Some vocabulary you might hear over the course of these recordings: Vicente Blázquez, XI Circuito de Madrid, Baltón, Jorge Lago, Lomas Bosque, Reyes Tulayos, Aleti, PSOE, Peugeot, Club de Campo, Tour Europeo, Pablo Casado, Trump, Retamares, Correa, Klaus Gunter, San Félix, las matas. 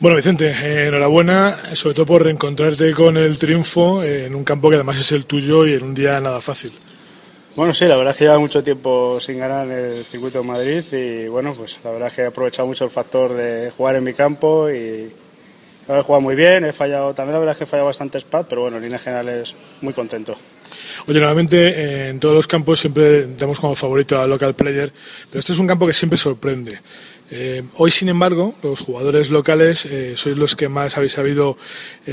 Bueno, Vicente, enhorabuena, sobre todo por reencontrarte con el triunfo en un campo que además es el tuyo y en un día nada fácil. Bueno, sí, la verdad es que lleva mucho tiempo sin ganar el circuito de Madrid y bueno, pues la verdad es que he aprovechado mucho el factor de jugar en mi campo y he jugado muy bien, he fallado, también la verdad es que he fallado bastantes pads, pero bueno, en líneas generales muy contento. Oye, normalmente en todos los campos siempre damos como favorito al local player, pero este es un campo que siempre sorprende. Hoy, sin embargo, los jugadores locales sois los que más habéis sabido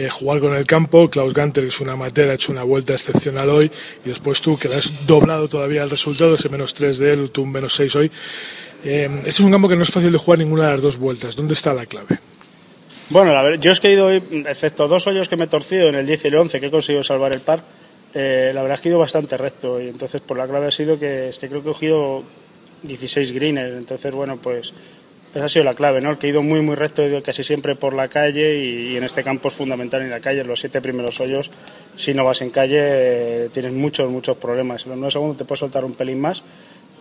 jugar con el campo. Klaus Gunter, que es un amateur, ha hecho una vuelta excepcional hoy, y después tú, que le has doblado todavía el resultado, ese -3 de él, tú un -6 hoy. Este es un campo que no es fácil de jugar ninguna de las dos vueltas. ¿Dónde está la clave? Bueno, la verdad, yo es que he ido hoy, excepto dos hoyos que me he torcido en el 10 y el 11, que he conseguido salvar el par, la verdad es que he ido bastante recto, y entonces por la clave ha sido que creo que he cogido 16 greens, entonces bueno, pues esa ha sido la clave, ¿no? El que he ido muy muy recto, he ido casi siempre por la calle y en este campo es fundamental en la calle, en los 7 primeros hoyos, si no vas en calle tienes muchos problemas, en los 9 segundos te puedes soltar un pelín más,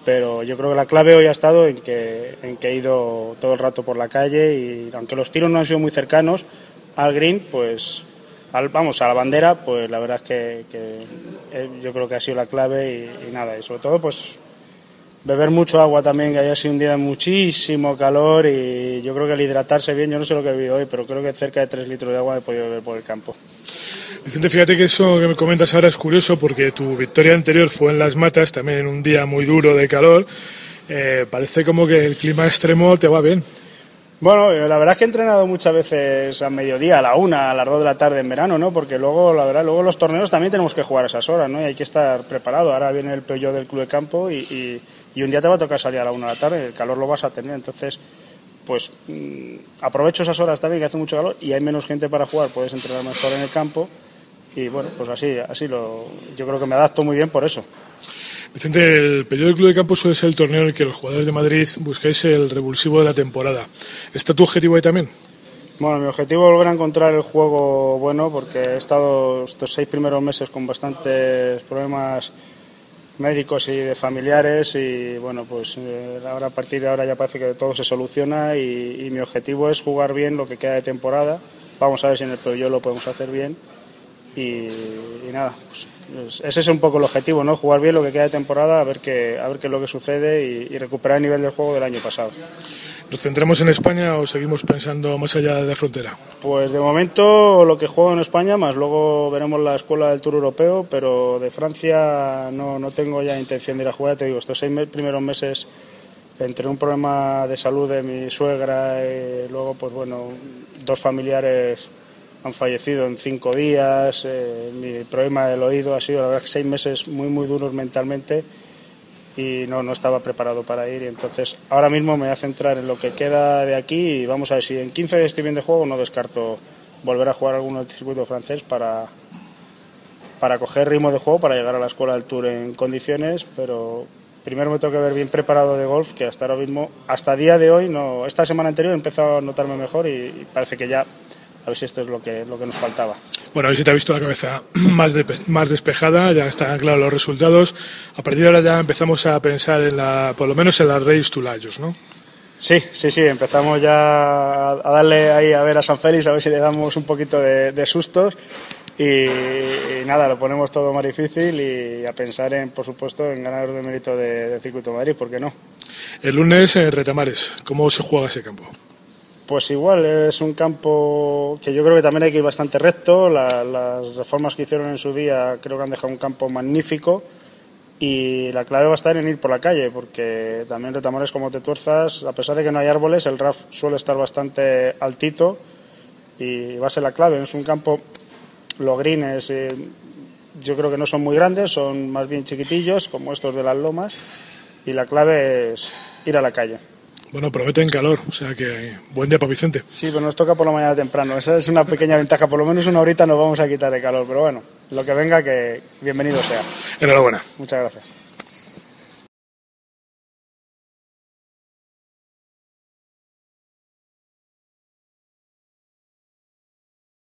pero yo creo que la clave hoy ha estado en que he ido todo el rato por la calle y aunque los tiros no han sido muy cercanos al green, pues a la bandera, pues la verdad es que yo creo que ha sido la clave y nada, y sobre todo pues beber mucho agua también, que haya sido un día de muchísimo calor y yo creo que al hidratarse bien, yo no sé lo que he bebido hoy, pero creo que cerca de 3 litros de agua he podido beber por el campo. Vicente, fíjate que eso que me comentas ahora es curioso porque tu victoria anterior fue en Las Matas, también en un día muy duro de calor. Parece como que el clima extremo te va bien. Bueno, la verdad es que he entrenado muchas veces a mediodía, a la 1, a las 2 de la tarde en verano, ¿no? Porque luego, la verdad, luego los torneos también tenemos que jugar a esas horas, ¿no? Y hay que estar preparado. Ahora viene el Peugeot del Club de Campo y un día te va a tocar salir a la 1 de la tarde, el calor lo vas a tener, entonces pues aprovecho esas horas también que hace mucho calor y hay menos gente para jugar, puedes entrenar mejor en el campo y bueno, pues así yo creo que me adapto muy bien por eso. Vicente, el Peugeot del Club de Campo suele ser el torneo en el que los jugadores de Madrid buscáis el revulsivo de la temporada. ¿Está tu objetivo ahí también? Bueno, mi objetivo es volver a encontrar el juego bueno porque he estado estos 6 primeros meses con bastantes problemas médicos y de familiares y bueno, pues ahora a partir de ahora ya parece que todo se soluciona y mi objetivo es jugar bien lo que queda de temporada. Vamos a ver si en el Peugeot lo podemos hacer bien y nada, pues ese es un poco el objetivo, ¿no? Jugar bien lo que queda de temporada, a ver qué es lo que sucede y recuperar el nivel del juego del año pasado. ¿Nos centramos en España o seguimos pensando más allá de la frontera? Pues de momento lo que juego en España, más luego veremos la escuela del Tour Europeo, pero de Francia no tengo ya intención de ir a jugar, te digo, estos 6 primeros meses entre un problema de salud de mi suegra y luego pues bueno, 2 familiares han fallecido en 5 días, mi problema del oído ha sido la verdad que 6 meses muy duros mentalmente, y no estaba preparado para ir y entonces ahora mismo me voy a centrar en lo que queda de aquí y vamos a ver si en 15 días estoy bien de juego, no descarto volver a jugar alguno del circuito francés para coger ritmo de juego, para llegar a la escuela del Tour en condiciones, pero primero me tengo que ver bien preparado de golf, que hasta ahora mismo, hasta día de hoy, no, esta semana anterior he empezado a notarme mejor y parece que ya, a ver si esto es lo que nos faltaba. Bueno, hoy se te ha visto la cabeza más despejada, ya están claros los resultados. A partir de ahora ya empezamos a pensar en por lo menos en las Reyes Tulayos, ¿no? Sí, empezamos ya a darle ahí a ver a San Félix, a ver si le damos un poquito de sustos y nada, lo ponemos todo más difícil y a pensar en, por supuesto, en ganar de mérito del circuito de Madrid, ¿por qué no? El lunes en Retamares, ¿cómo se juega ese campo? Pues igual, es un campo que yo creo que también hay que ir bastante recto, las reformas que hicieron en su día creo que han dejado un campo magnífico y la clave va a estar en ir por la calle porque también Retamares como te tuerzas, a pesar de que no hay árboles, el RAF suele estar bastante altito y va a ser la clave, es un campo, los greens yo creo que no son muy grandes, son más bien chiquitillos como estos de las Lomas y la clave es ir a la calle. Bueno, prometen calor, o sea que buen día para Vicente. Sí, pero nos toca por la mañana temprano, esa es una pequeña ventaja, por lo menos una horita nos vamos a quitar de calor, pero bueno, lo que venga que bienvenido sea. Enhorabuena. Muchas gracias.